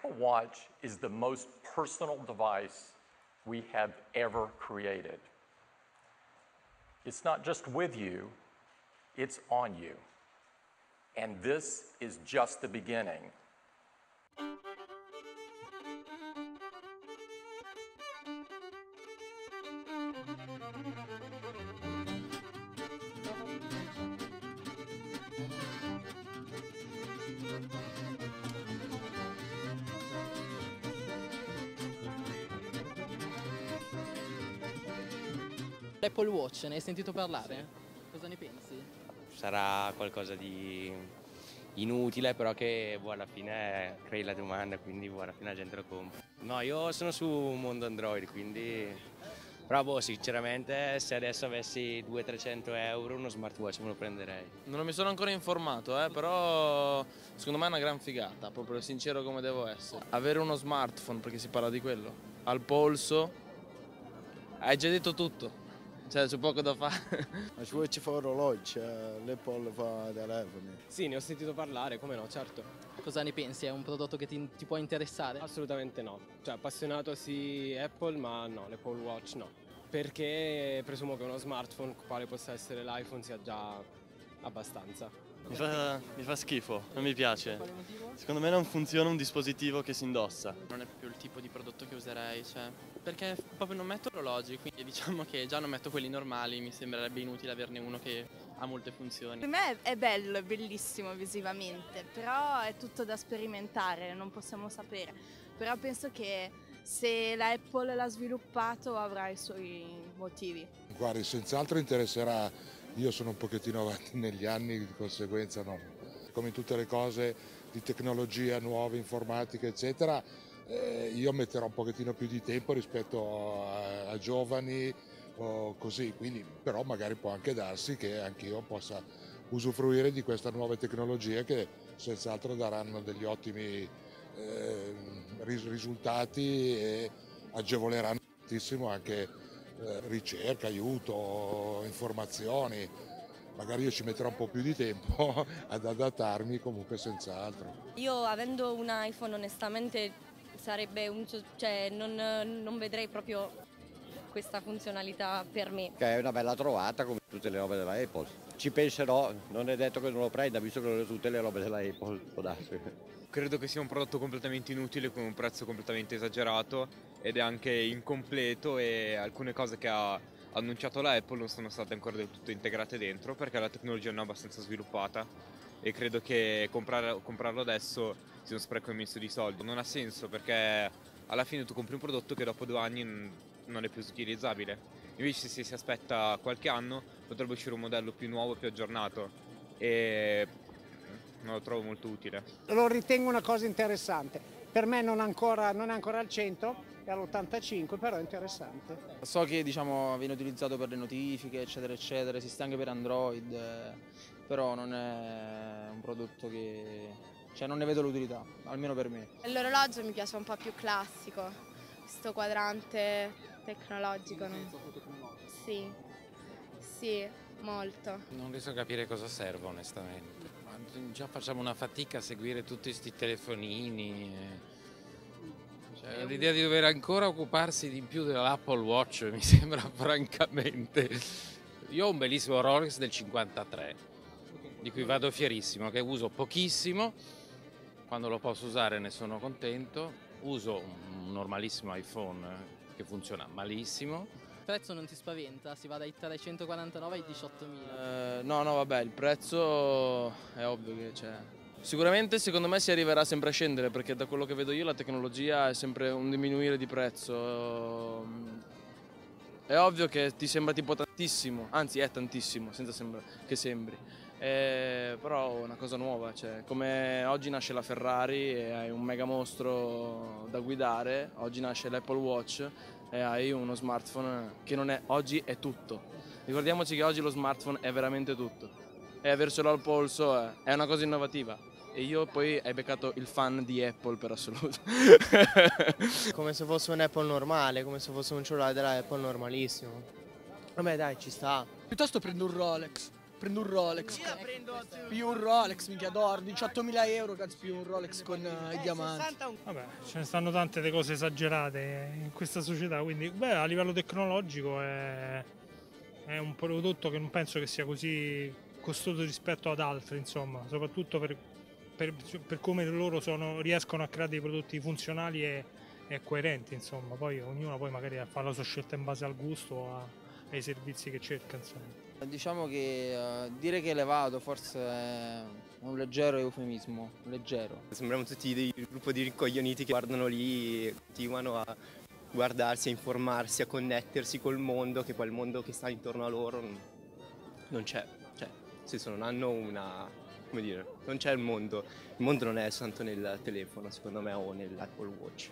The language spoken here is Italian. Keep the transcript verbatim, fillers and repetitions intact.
Apple Watch is the most personal device we have ever created. It's not just with you, it's on you. And this is just the beginning. L'Apple Watch, ne hai sentito parlare? Sì. Cosa ne pensi? Sarà qualcosa di inutile, però che boh, alla fine crei la domanda, quindi boh, alla fine la gente lo compra. No, io sono su un mondo Android, quindi... Però boh, sinceramente, se adesso avessi duecento trecento euro uno smartwatch me lo prenderei. Non mi sono ancora informato, eh, però secondo me è una gran figata, proprio sincero come devo essere. Avere uno smartphone, perché si parla di quello, al polso, hai già detto tutto. Cioè, c'è poco da fare. La Switch fa orologi, l'Apple fa telefoni. Sì, ne ho sentito parlare, come no, certo. Cosa ne pensi? È un prodotto che ti, ti può interessare? Assolutamente no. Cioè, appassionato sì Apple, ma no, l'Apple Watch no. Perché presumo che uno smartphone, quale possa essere l'iPhone, sia già abbastanza. Mi fa, mi fa schifo, non mi piace. Secondo me non funziona un dispositivo che si indossa. Non è più il tipo di prodotto che userei, cioè, perché proprio non metto orologi, quindi diciamo che già non metto quelli normali, mi sembrerebbe inutile averne uno che ha molte funzioni. Per me è bello, è bellissimo visivamente, però è tutto da sperimentare, non possiamo sapere. Però penso che se la Apple l'ha sviluppato avrà i suoi motivi. Guardi, senz'altro interesserà. Io sono un pochettino avanti negli anni, di conseguenza no. Come in tutte le cose di tecnologia nuove, informatica, eccetera, eh, io metterò un pochettino più di tempo rispetto a, a giovani o così, quindi però magari può anche darsi che anch'io possa usufruire di queste nuove tecnologie che senz'altro daranno degli ottimi eh, risultati e agevoleranno tantissimo anche ricerca, aiuto, informazioni. Magari io ci metterò un po' più di tempo ad adattarmi, comunque senz'altro. Io avendo un iPhone onestamente sarebbe un, cioè, non, non vedrei proprio questa funzionalità per me. Che è una bella trovata come tutte le robe della Apple. Ci penserò, non è detto che non lo prenda visto che non è tutte le robe della Apple, può darsi. Credo che sia un prodotto completamente inutile con un prezzo completamente esagerato. Ed è anche incompleto e alcune cose che ha annunciato la Apple non sono state ancora del tutto integrate dentro perché la tecnologia non è abbastanza sviluppata e credo che comprare, comprarlo adesso sia uno spreco immenso di soldi. Non ha senso perché alla fine tu compri un prodotto che dopo due anni non è più utilizzabile. Invece se si aspetta qualche anno potrebbe uscire un modello più nuovo, più aggiornato e non lo trovo molto utile. Lo ritengo una cosa interessante. Per me non, ancora, non è ancora al cento, è all'ottantacinque, però è interessante. So che diciamo, viene utilizzato per le notifiche, eccetera, eccetera, esiste anche per Android, eh, però non è un prodotto che... cioè non ne vedo l'utilità, almeno per me. L'orologio mi piace un po' più classico, questo quadrante tecnologico. Non... Sì, sì, molto. Non riesco a capire cosa serve onestamente. Ma già facciamo una fatica a seguire tutti questi telefonini. E... Cioè, l'idea di dover ancora occuparsi di più dell'Apple Watch mi sembra francamente... Io ho un bellissimo Rolex del cinquantatré, di cui vado fierissimo, che uso pochissimo, quando lo posso usare ne sono contento. Uso un normalissimo iPhone che funziona malissimo. Il prezzo non ti spaventa? Si va dai trecentoquarantanove ai diciottomila? Uh, no, no, vabbè, il prezzo è ovvio che c'è. Sicuramente secondo me si arriverà sempre a scendere perché da quello che vedo io la tecnologia è sempre un diminuire di prezzo. È ovvio che ti sembra tipo tantissimo, anzi è tantissimo, senza sembra che sembri. È però è una cosa nuova, cioè, come oggi nasce la Ferrari e hai un mega mostro da guidare, oggi nasce l'Apple Watch e hai uno smartphone che non è, oggi è tutto. Ricordiamoci che oggi lo smartphone è veramente tutto. E avercelo al polso è, è una cosa innovativa. E io poi hai beccato il fan di Apple per assoluto. Come se fosse un Apple normale, come se fosse un cellulare della Apple normalissimo. Vabbè dai, ci sta. Piuttosto prendo un Rolex. Prendo un Rolex. Più un Rolex, minchia, d'oro, diciottomila euro, cazzo, più un Rolex con uh, i diamanti. Vabbè, ce ne stanno tante le cose esagerate in questa società, quindi beh, a livello tecnologico è, è un prodotto che non penso che sia così costoso rispetto ad altri, insomma, soprattutto per, per, per come loro sono, riescono a creare dei prodotti funzionali e, e coerenti, insomma. Poi ognuno poi magari fa la sua scelta in base al gusto o a, ai servizi che cerca, insomma. Diciamo che uh, dire che è elevato forse è un leggero eufemismo, leggero. Sembriamo tutti dei gruppo di rincoglioniti che guardano lì e continuano a guardarsi, a informarsi, a connettersi col mondo, che poi il mondo che sta intorno a loro non c'è. Cioè, nel senso, non hanno una, come dire, non c'è il mondo. Il mondo non è soltanto nel telefono, secondo me, o nell'Apple Watch.